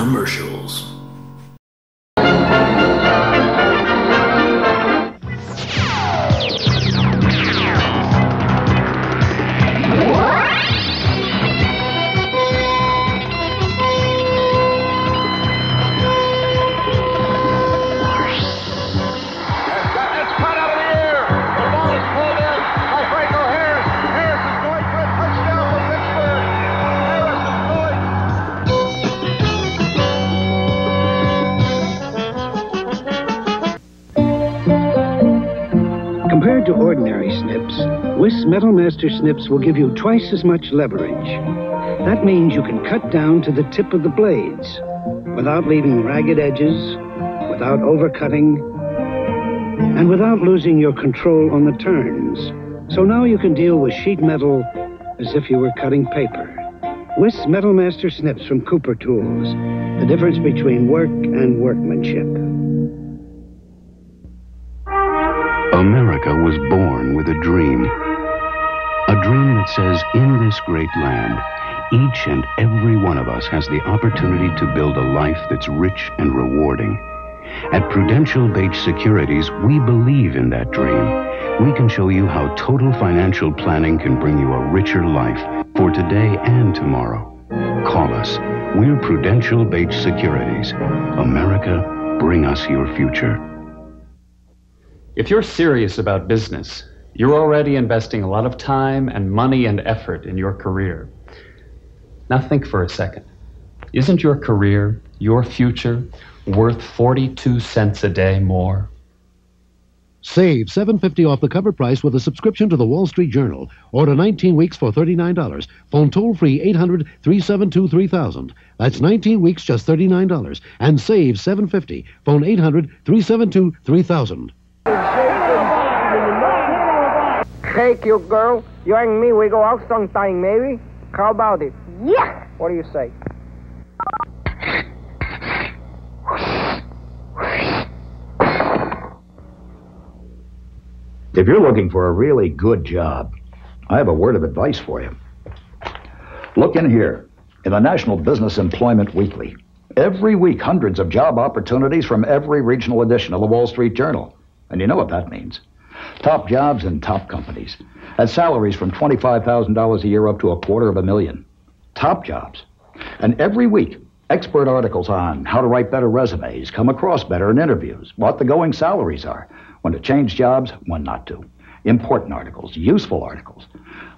commercials. Compared to ordinary snips, Wiss Metal Master snips will give you twice as much leverage. That means you can cut down to the tip of the blades without leaving ragged edges, without overcutting, and without losing your control on the turns. So now you can deal with sheet metal as if you were cutting paper. Wiss Metal Master snips from Cooper Tools. The difference between work and workmanship. America was born with a dream that says in this great land, each and every one of us has the opportunity to build a life that's rich and rewarding. At Prudential-Bache Securities, we believe in that dream. We can show you how total financial planning can bring you a richer life for today and tomorrow. Call us. We're Prudential-Bache Securities. America, bring us your future. If you're serious about business, you're already investing a lot of time and money and effort in your career. Now think for a second. Isn't your career, your future, worth 42 cents a day more? Save $7.50 off the cover price with a subscription to The Wall Street Journal. Order 19 weeks for $39. Phone toll-free 800-372-3000. That's 19 weeks, just $39. And save $7.50. Phone 800-372-3000. Shake, you girl. You and me, we go out sometime, maybe? How about it? Yeah! What do you say? If you're looking for a really good job, I have a word of advice for you. Look in here, in the National Business Employment Weekly. Every week, hundreds of job opportunities from every regional edition of the Wall Street Journal. And you know what that means. Top jobs in top companies. At salaries from $25,000 a year up to $250,000. Top jobs. And every week, expert articles on how to write better resumes, come across better in interviews, what the going salaries are, when to change jobs, when not to. Important articles, useful articles.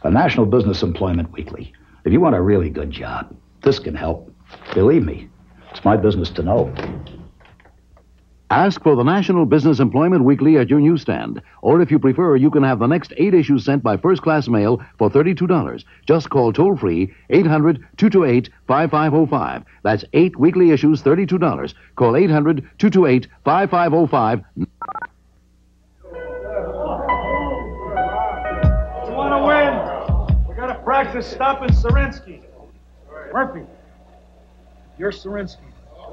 The National Business Employment Weekly. If you want a really good job, this can help. Believe me, it's my business to know. Ask for the National Business Employment Weekly at your newsstand. Or if you prefer, you can have the next 8 issues sent by first-class mail for $32. Just call toll-free 800-228-5505. That's 8 weekly issues, $32. Call 800-228-5505. You want to win? We got to practice stopping Cerinsky. Murphy, you're Cerinsky.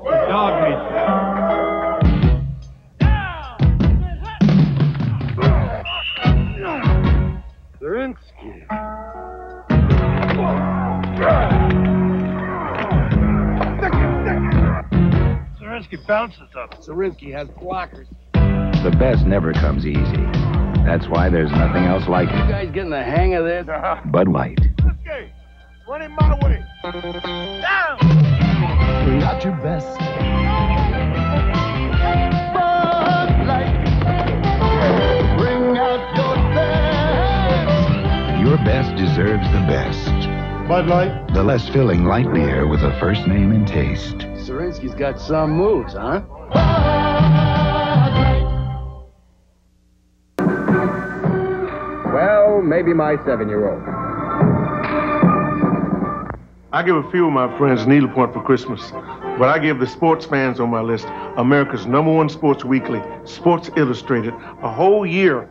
The dog meat. Cerinsky. Cerinsky bounces up. Cerinsky has blockers. The best never comes easy. That's why there's nothing else like it. You guys getting the hang of this? Bud Light. Okay, run it my way. Down! Bring out your best. Bud Light. Bring out your your best deserves the best. Bud Light. The less filling light beer with a first name in taste. Cerinsky's got some moves, huh? Well, maybe my 7-year-old. I give a few of my friends needlepoint for Christmas, but I give the sports fans on my list America's #1 sports weekly, Sports Illustrated, a whole year.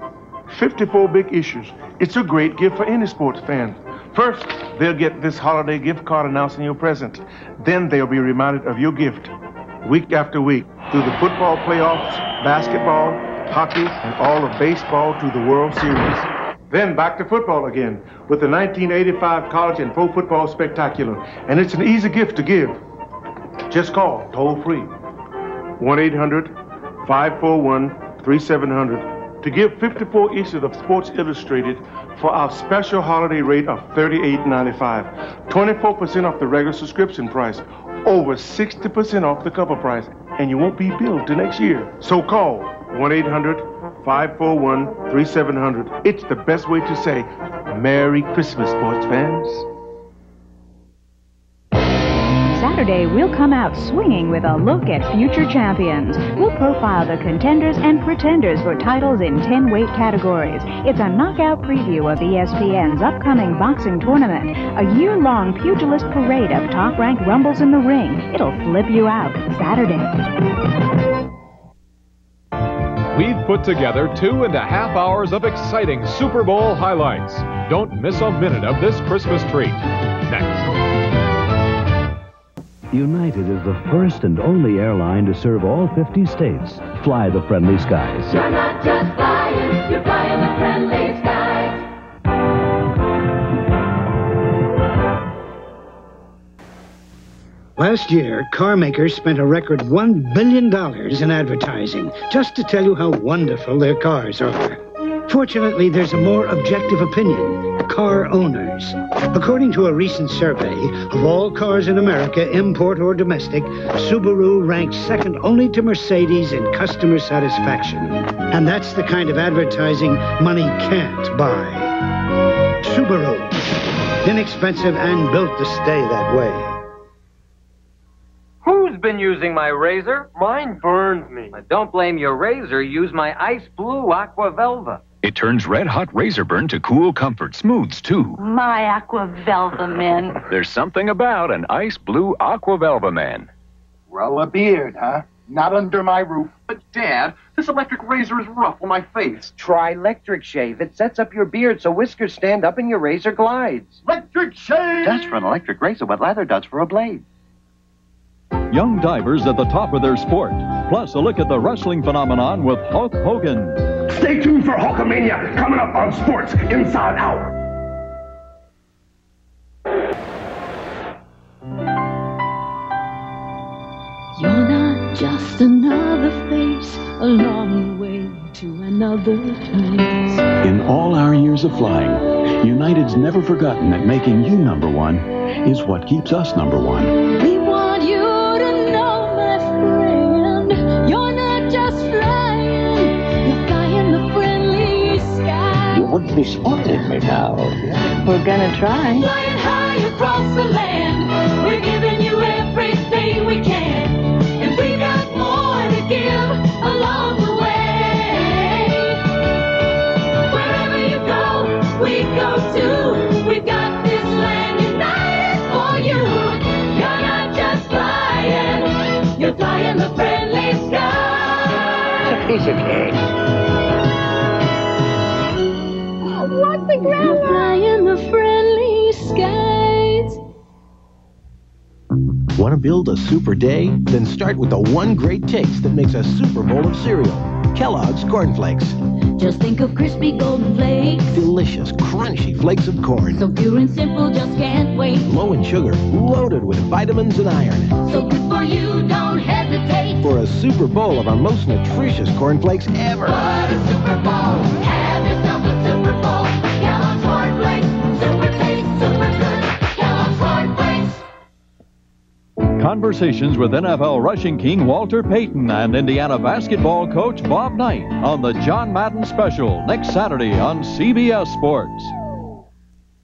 54 big issues. It's a great gift for any sports fan. First, they'll get this holiday gift card announcing your present. Then they'll be reminded of your gift week after week through the football playoffs, basketball, hockey, and all of baseball to the World Series. Then back to football again with the 1985 College and Pro Football Spectacular. And it's an easy gift to give. Just call toll-free 1-800-541-3700 to give 54 issues of Sports Illustrated for our special holiday rate of $38.95, 24% off the regular subscription price, over 60% off the cover price, and you won't be billed till next year. So call 1-800-541-3700. It's the best way to say Merry Christmas, sports fans. Saturday, we'll come out swinging with a look at future champions. We'll profile the contenders and pretenders for titles in 10 weight categories. It's a knockout preview of ESPN's upcoming boxing tournament, a year-long pugilist parade of top-ranked rumbles in the ring. It'll flip you out Saturday. We've put together 2.5 hours of exciting Super Bowl highlights. Don't miss a minute of this Christmas treat. Next. United is the first and only airline to serve all 50 states. Fly the friendly skies. You're not just flying, you're flying the friendly skies. Last year, car makers spent a record $1 billion in advertising just to tell you how wonderful their cars are. Fortunately, there's a more objective opinion, car owners. According to a recent survey, of all cars in America, import or domestic, Subaru ranks second only to Mercedes in customer satisfaction. And that's the kind of advertising money can't buy. Subaru, inexpensive and built to stay that way. Who's been using my razor? Mine burned me. Don't blame your razor. Use my ice blue Aqua Velva. It turns red-hot razor burn to cool comfort. Smooths, too. My Aqua Velva Man. There's something about an ice blue Aqua Velva Man. Grow a beard, huh? Not under my roof. But, Dad, this electric razor is rough on my face. Try Electric Shave. It sets up your beard so whiskers stand up and your razor glides. Electric Shave! That's for an electric razor what lather does for a blade. Young divers at the top of their sport. Plus, a look at the wrestling phenomenon with Hulk Hogan. Stay tuned for Hulkamania, coming up on Sports Inside Hour. You're not just another face, a long way to another place. In all our years of flying, United's never forgotten that making you number one is what keeps us number one. We want you. Wouldn't be spotting me now. We're gonna try. Flying high across the land. We're giving you everything we can. And we got more to give along the way. Wherever you go, we go too. We got this land united for you. You're not just flying. You're flying the friendly sky. It's a piece of cake. You're flying the friendly skies. Want to build a super day? Then start with the one great taste that makes a Super Bowl of cereal. Kellogg's Corn Flakes. Just think of crispy golden flakes. Delicious, crunchy flakes of corn. So pure and simple, just can't wait. Low in sugar, loaded with vitamins and iron. So good for you, don't hesitate. For a Super Bowl of our most nutritious corn flakes ever. What a Super Bowl. Have yourself a Super Bowl. Conversations with NFL rushing king Walter Payton and Indiana basketball coach Bob Knight on the John Madden Special next Saturday on CBS Sports.